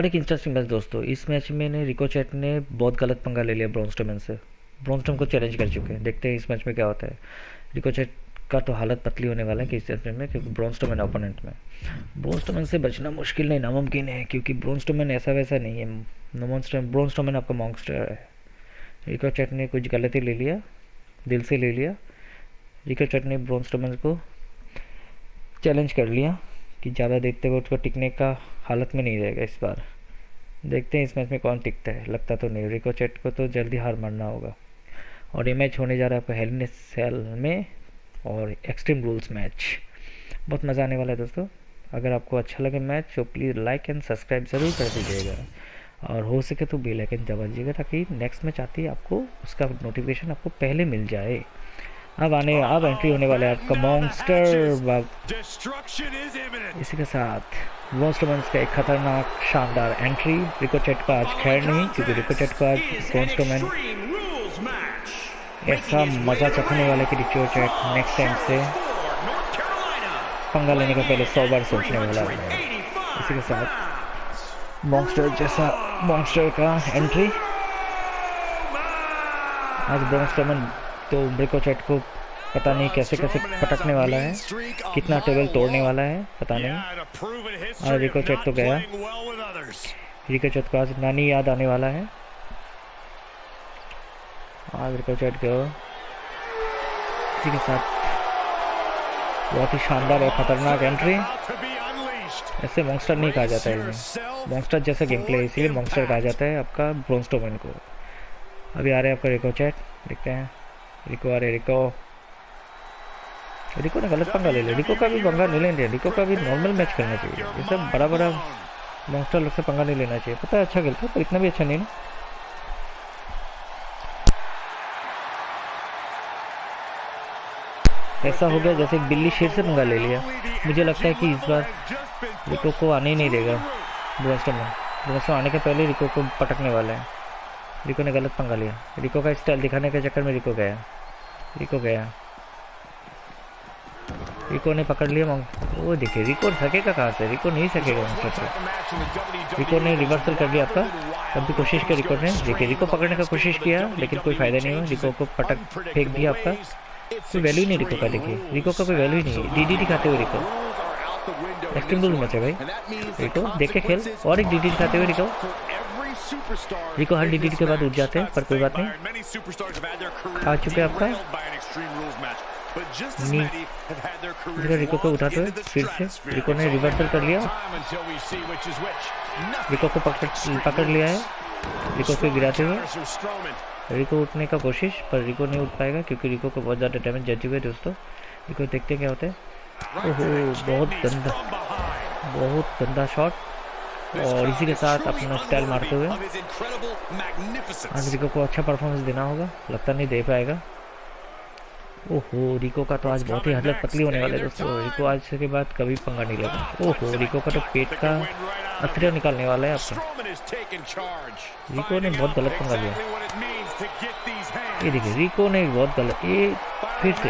और एक interesting match दोस्तों, इस मैच में ने रिकोचेट ने बहुत गलत पंगा ले लिया ब्रॉन स्ट्रोमैन से। ब्रॉन स्ट्रोमैन को चैलेंज कर चुके हैं, देखते हैं इस मैच में क्या होता है। रिकोचेट का तो हालत पतली होने वाला है कि इस मैच में, क्योंकि ब्रॉन स्ट्रोमैन ओपोनेंट में। ब्रॉन स्ट्रोमैन से बचना मुश्किल नहीं, नामुमकिन है, क्योंकि ब्रॉन स्ट्रोमैन ऐसा वैसा नहीं है। ब्रॉन स्ट्रोमैन आपका मॉन्स्टर है। रिकोचेट ने कुछ गलती ले लिया, दिल से ले लिया। रिकोचेट ने ब्रॉन स्ट्रोमैन को चैलेंज कर लिया कि ज़्यादा देखते हुए उसको टिकने का हालत में नहीं रहेगा इस बार। देखते हैं इस मैच में कौन टिकता है, लगता तो नहीं। रिकोचेट को तो जल्दी हार मानना होगा। और ये मैच होने जा रहा है आपका हेल इन ए सेल में, और एक्सट्रीम रूल्स मैच, बहुत मज़ा आने वाला है दोस्तों। अगर आपको अच्छा लगे मैच तो प्लीज़ लाइक एंड सब्सक्राइब ज़रूर कर दीजिएगा, और हो सके तो बेल आइकन दबा दीजिएगा ताकि नेक्स्ट मैच आती है आपको उसका नोटिफिकेशन आपको पहले मिल जाए। अब एंट्री होने वाला है आपका मॉन्स्टर। इसी के साथ ब्रॉन का एक खतरनाक शानदार एंट्री। रिकोचेट का आज खैर नहीं, क्योंकि रिकोचेट का आज ब्रॉन ऐसा मज़ा चखने वाला कि रिकोचेट नेक्स्ट टाइम से पंगा लेने का पहले 100 बार सोचने वाला है। इसी के साथ मॉन्स्टर जैसा मॉन्स्टर का एंट्री। आज ब्रॉन तो रिकोचेट को पता नहीं कैसे कैसे पटकने वाला है, कितना टेबल तोड़ने वाला है पता नहीं। और रिकोचेट तो गया, रिकोचेट को आज नानी याद आने वाला है। आज रिकोचेट गया। इसी के साथ बहुत ही शानदार और खतरनाक एंट्री। ऐसे मॉन्स्टर नहीं कहा जाता है, इन्हें मॉन्स्टर जैसा गेम प्ले, इसीलिए मॉन्स्टर कहा जाता है आपका ब्रॉन स्ट्रोमैन को। अभी आ रहे हैं आपका रिकोचेट, देखते हैं। रिको, अरे रिको ने गलत पंगा ले लिया। रिको का भी पंगा नहीं लेना, रिको का भी नॉर्मल मैच करना चाहिए। ये सब बड़ा बड़ा मॉन्स्टर लोग से पंगा नहीं लेना चाहिए। पता है अच्छा खेलता है पर इतना भी अच्छा नहीं ना। ऐसा हो गया जैसे बिल्ली शेर से पंगा ले लिया। मुझे लगता है कि इस बार रिको को आने ही नहीं देगा ब्रॉन्स्टर में। ब्रॉन्स्टर आने के पहले रिको को पटकने वाला है। रिको ने गलत पंगा लिया, रिको का स्टाइल दिखाने के चक्कर में रिको गया। रिको ने पकड़ लिया। वो देखिए रिको सकेगा कहाँ से, रिको नहीं सकेगा मॉन्स्टर। रिको ने रिवर्सल कर दिया आपका, तब भी कोशिश की रिको ने। देखिए रिको पकड़ने का कोशिश किया लेकिन कोई फायदा नहीं हुआ। रिको को पटक फेंक दिया आपका, कोई वैल्यू नहीं रिको का। देखिए रिको का कोई वैल्यू नहीं है, डीडी दिखाते हुए रिको। एक्सट्रीम रूल मचे भाई, रिको देख के खेल। और एक डीडी दिखाते हुए रिको, रिको हर डिलीट के बाद उठ जाते हैं पर कोई बात नहीं। आ चुके आपका रिको को उठाते हुए फिर से रिको ने रिवर्सल कर लिया। रिको को पकड़ लिया है, रिको को गिराते हुए। रिको उठने का कोशिश पर रिको नहीं उठ पाएगा क्योंकि रिको को बहुत ज़्यादा डैमेज जज हुए दोस्तों। रिको देखते क्या होता है। ओह बहुत गंदा शॉट। और इसी के साथ अपना स्टाइल मारते हुए आज रिको को अच्छा परफॉर्मेंस देना होगा, लगता नहीं दे पाएगा। ओहो रिको का तो आज बहुत ही हालत पतली होने वाले दोस्तों। रिको आज के बाद कभी पंगा नहीं लेगा। ओहो रिको का तो पेट का अथरिया निकालने वाला है आपका। रिको ने बहुत गलत पंगा लिया। ये देखिए रिको ने बहुत गलत, ये फिर से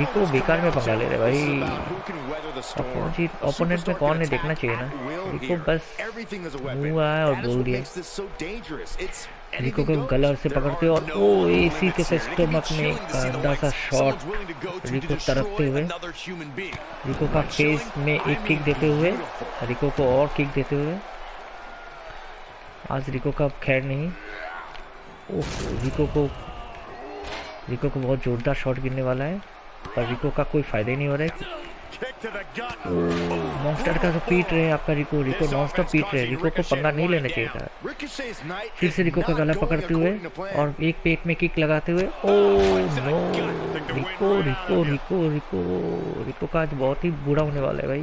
रिको बेकार में पंगा ले रहे भाई। ओपोनेंट में कौन है देखना चाहिए ना। रिको बस हुआ है और बोल दिया। रिको को गला से पकड़ते और ओ इसी के साथ स्टमक में गंदा सा शॉट। रिको तरफते हुए रिको का फेस में एक किक देते हुए, रिको को और किक देते हुए। आज रिको का खैर नहीं। ओह रिको को बहुत जोरदार शॉट गिरने वाला है पर रिको का कोई फायदा ही नहीं हो रहा है। मॉन्स्टर का तो पीट रहे हैं आपका रिको। रिको मॉन्स्टर पीट रहे हैं, रिको को पंगा नहीं लेना चाहिए था। फिर से रिको का गला पकड़ते हुए और एक पेट में किक लगाते हुए। ओह नो रिको रिको रिको रिको रिको का आज बहुत ही बुरा होने वाला है भाई।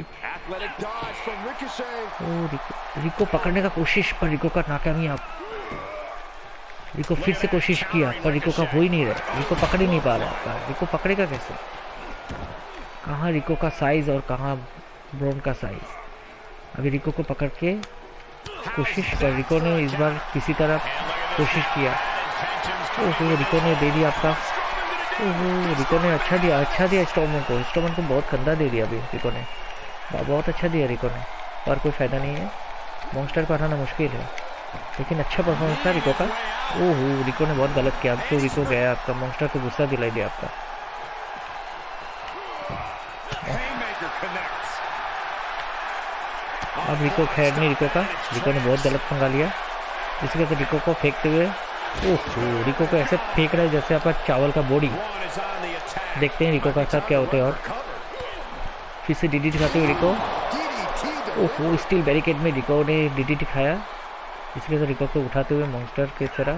ओह रिको पकड़ने का कोशिश पर रिको का नाकामयाब। रिको फिर से कोशिश किया पर रिको का हो ही नहीं रहा, रिको पकड़ ही नहीं पा रहा आपका। रिको पकड़ेगा कैसे, कहाँ रिको का साइज और कहाँ ब्रॉन का साइज। अभी रिको को पकड़ के कोशिश कर, रिको ने इस बार किसी तरह कोशिश किया। ओह रिको ने दे दिया आपका। ओह रिको ने अच्छा दिया स्टॉर्मन को। स्टॉर्मन को बहुत गंदा दे दिया अभी रिको ने। बहुत अच्छा दिया रिको ने और कोई फ़ायदा नहीं है, मॉन्स्टर को हराना मुश्किल है, लेकिन अच्छा परफॉर्मेंस था रिको का। ओह रिको ने बहुत गलत किया, अब तो रिको गया आपका, मॉन्स्टर को गुस्सा दिलाई दिया आपका। अब रिको खैर नहीं, रिको ने बहुत गलत पंगा लिया, इसी वजह से रिको को फेंकते हुए ओह रिको को ऐसे फेंक रहा है जैसे आपका चावल का बॉडी। देखते हैं रिको का साथ क्या होता है, और फिर से डीडीटी खाते हुए रिको। ओह स्टील बैरिकेड में रिको ने डीडीटी खाया, इसलिए तो रिको को उठाते हुए मॉन्स्टर की तरह,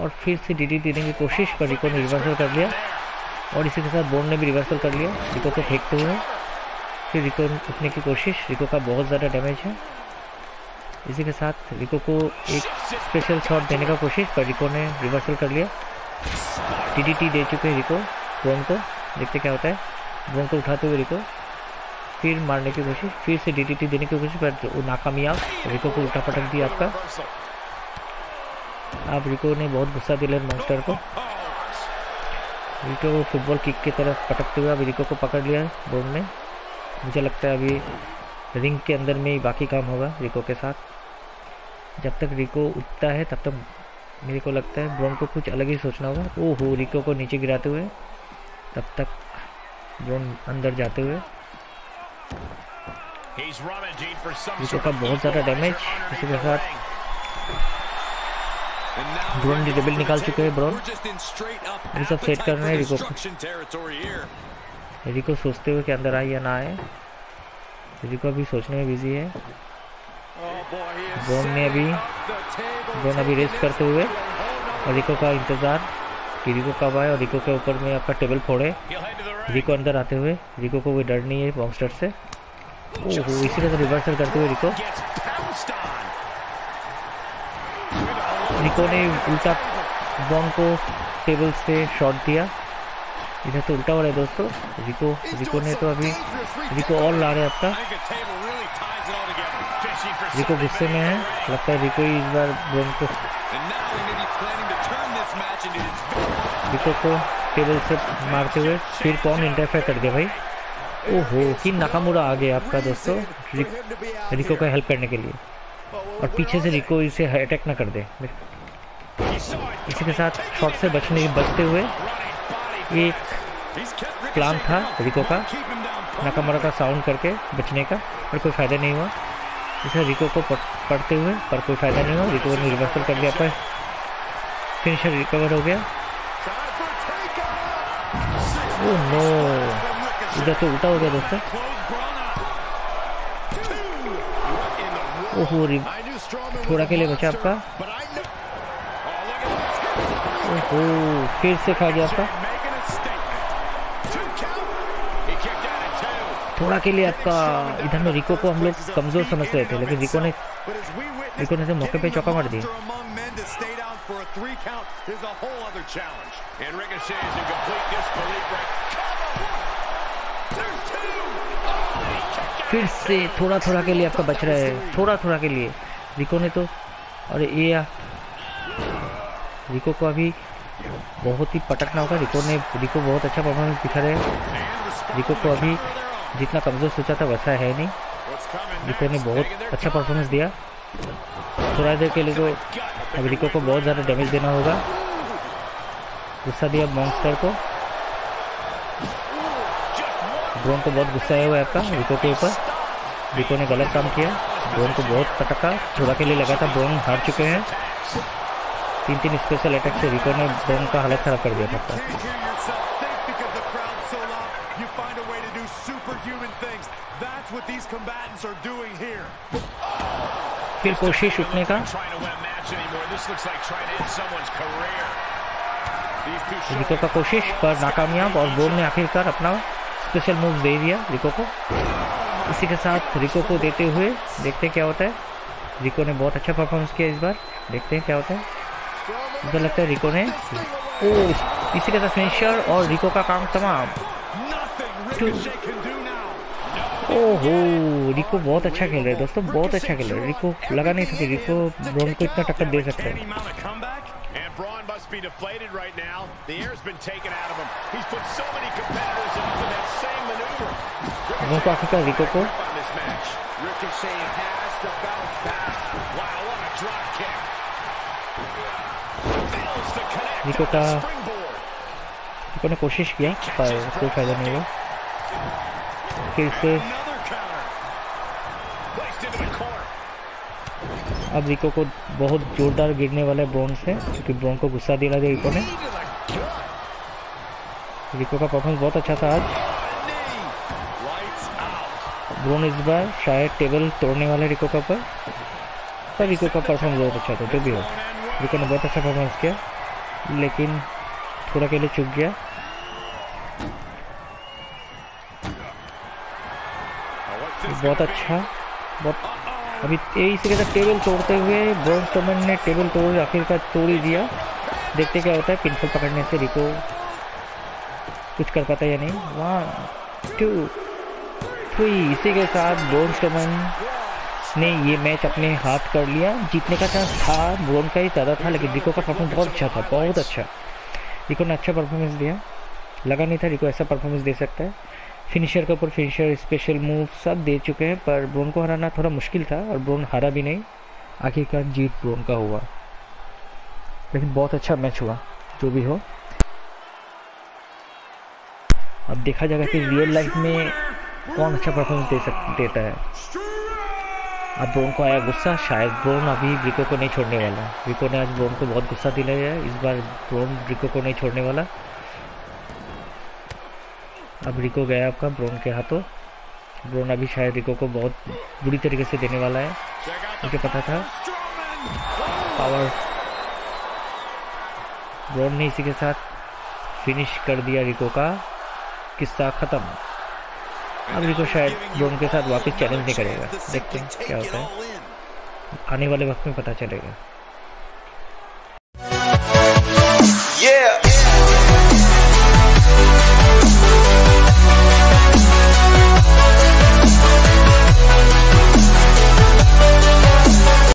और फिर से डीडीटी देने की कोशिश पर रिको ने रिवर्सल कर लिया, और इसी के साथ बोन ने भी रिवर्सल कर लिया रिको को फेंकते हुए। फिर रिको उठने की कोशिश, रिको का बहुत ज़्यादा डैमेज है, इसी के साथ रिको को एक स्पेशल शॉट देने का कोशिश पर रिको ने रिवर्सल कर लिया, डीडीटी दे चुके हैं रिको बोन को। देखते क्या होता है, बोन को उठाते हुए रिको फिर मारने की कोशिश, फिर से डीडीटी देने की कोशिश पर वो नाकामयाब, रिको को उल्टा पटक दिया आपका। आप रिको ने बहुत गुस्सा दिलाया मॉन्स्टर को, रिको को फुटबॉल किक की तरफ पटकते हुए अब रिको को पकड़ लिया बोन ने। मुझे लगता है अभी रिंग के अंदर में ही बाकी काम होगा रिको के साथ, जब तक रिको उठता है तब तक मेरे को लगता है ब्रॉन को कुछ अलग ही सोचना होगा। ओहो रिको को नीचे गिराते हुए, तब तक ब्रॉन अंदर जाते हुए, रिको का बहुत ज़्यादा डैमेज, इसी के साथ ब्रॉन डिटेबल निकाल चुके हैं। ब्रॉन ये सब सेट कर रहे हैं रिको को, रिको सोचते हुए कि अंदर आए या ना आए, रिको अभी सोचने में बिजी है। बोन अभी रेस्ट करते हुए और रिको का इंतज़ार कि रिको कब आए और रिको के ऊपर में आपका टेबल फोड़े। रिको अंदर आते हुए, रिको को कोई डर नहीं है मॉन्स्टर से। ओहो इसी तरह रिवर्सल करते हुए रिको ने उल्टा बोन को टेबल से शॉट दिया, इधर तो उल्टा हो रहा है दोस्तों। रिको ने तो अभी रिको और ला रहे आपका, रिको गुस्से में है, लगता है रिको ही इस बार रिको को टेबल से मारते हुए। फिर कौन इंटरफेयर कर गया भाई? ओहो कि नाकामुरा आ गया आपका दोस्तों रिको का हेल्प करने के लिए, और पीछे से रिको इसे अटैक ना कर दे। इसी के साथ शॉट से बचते हुए एक प्लान था रिको का, नाकामुरा का साउंड करके बचने का, पर कोई फ़ायदा नहीं हुआ, इसलिए रिको को पड़ते हुए पर कोई फ़ायदा नहीं हुआ। रिको ने रिवर्सल कर लिया पर फिनिशर रिकवर हो गया। ओह नो इधर तो उल्टा हो गया दोस्तों। ओहो थोड़ा के लिए बचा आपका। ओहो फिर से खा गया आपका, थोड़ा के लिए आपका। इधर में रिको को हम लोग कमज़ोर समझ रहे थे, लेकिन रिको ने मौके पे चौका मार दिया। फिर से थोड़ा के लिए आपका बच रहा है, थोड़ा के लिए रिको ने तो, और ये रिको को अभी बहुत ही पटकना होगा। रिको बहुत अच्छा परफॉर्मेंस दिखा रहे हैं, रिको को अभी जितना कमज़ोर सोचा था वैसा है नहीं, रिको ने बहुत अच्छा परफॉर्मेंस दिया। थोड़ा देर के लिए तो अब रिको को बहुत ज़्यादा डैमेज देना होगा, गुस्सा दिया मॉन्स्टर को, ब्रॉन को बहुत गुस्सा आया हुआ है आपका रिको के ऊपर। रिको ने गलत काम किया, ब्रॉन को बहुत पटका, थोड़ा के लिए लगा था, ब्रॉन हार चुके हैं। 3-3 स्पेशल अटैक से रिको ने ब्रॉन का हालत ख़राब कर दिया था। फिर कोशिश उठने का, रिको का कोशिश पर नाकामयाब, और बोन ने आखिरकार अपना स्पेशल मूव दे दिया रिको को। इसी के साथ रिको को देते हुए देखते हैं क्या होता है। रिको ने बहुत अच्छा परफॉर्मेंस किया इस बार, देखते हैं क्या होता है। मुझे लगता है रिको ने इसी के साथ फिनिशर और रिको का काम तमाम। ओहो रिको बहुत अच्छा खेल रहे हैं दोस्तों, बहुत अच्छा खेल रहे हैं। रिको लगा नहीं सके, रिको ब्रॉन को इतना टक्कर दे सकता है। must be deflated right now. The air's been taken out of him. He's put so many competitors off with that same maneuver. Ricochet has the bounce back. Wow, what a drop kick. Fails to connect on the springboard. Nico ने कोशिश किया पर कोई फायदा नहीं हुआ. फिर से अब रिको को बहुत जोरदार गिरने वाला है ब्रॉन से, क्योंकि ब्रॉन को गुस्सा दिला दिया रिको ने. रिको का परफॉर्मेंस बहुत अच्छा था आज. ब्रॉन इस बार शायद टेबल तोड़ने वाला है रिको का, पर रिको का परफॉर्मेंस बहुत अच्छा था. जो भी हो रिको ने बहुत अच्छा परफॉर्मेंस किया, लेकिन थोड़ा के लिए चुप गया. बहुत अच्छा, बहुत अभी तेजी से टेबल तोड़ते हुए ब्रॉन स्ट्रोमन ने टेबल तोड़ आखिरकार तोड़ ही दिया. देखते क्या होता है, पिनफॉल पकड़ने से रिको कुछ कर पाता है या नहीं. 1 2 3 इसी के साथ ब्रॉन स्ट्रोमन ने ये मैच अपने हाथ कर लिया. जीतने का चांस था, ब्रॉन का ही ज़्यादा था, लेकिन रिको का परफॉर्मेंस बहुत अच्छा था. बहुत अच्छा रिको ने अच्छा परफॉर्मेंस दिया. लगा नहीं था रिको ऐसा परफॉर्मेंस दे सकता है. फिनिशर के ऊपर फिनिशर, स्पेशल मूव सब दे चुके हैं, पर ब्रॉन को हराना थोड़ा मुश्किल था और ब्रॉन हारा भी नहीं. आखिरकार जीत ब्रॉन का हुआ, लेकिन बहुत अच्छा मैच हुआ. जो भी हो अब देखा जाएगा कि रियल लाइफ में कौन अच्छा परफॉर्मेंस देता है. अब ब्रॉन को आया गुस्सा, शायद ब्रॉन अभी रिको को नहीं छोड़ने वाला. रिको ने आज ब्रॉन को बहुत गुस्सा दिलाया, इस बार ब्रॉन रिको को नहीं छोड़ने वाला. अब रिको गया आपका ब्रॉन के हाथों. ब्रॉन अभी शायद रिको को बहुत बुरी तरीके से देने वाला है. मुझे पता था पावर. ब्रॉन ने इसी के साथ फिनिश कर दिया. रिको का किस्सा खत्म. अब रिको शायद ब्रॉन के साथ वापस चैलेंज नहीं करेगा. देखते हैं क्या होता है, आने वाले वक्त में पता चलेगा.